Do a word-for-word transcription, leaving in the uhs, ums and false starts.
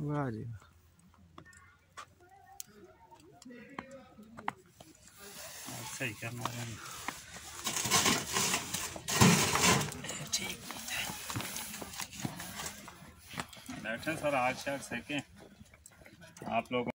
वाह जी सही करना है। बैठे सर आठ चार सेकेंड आप लोगों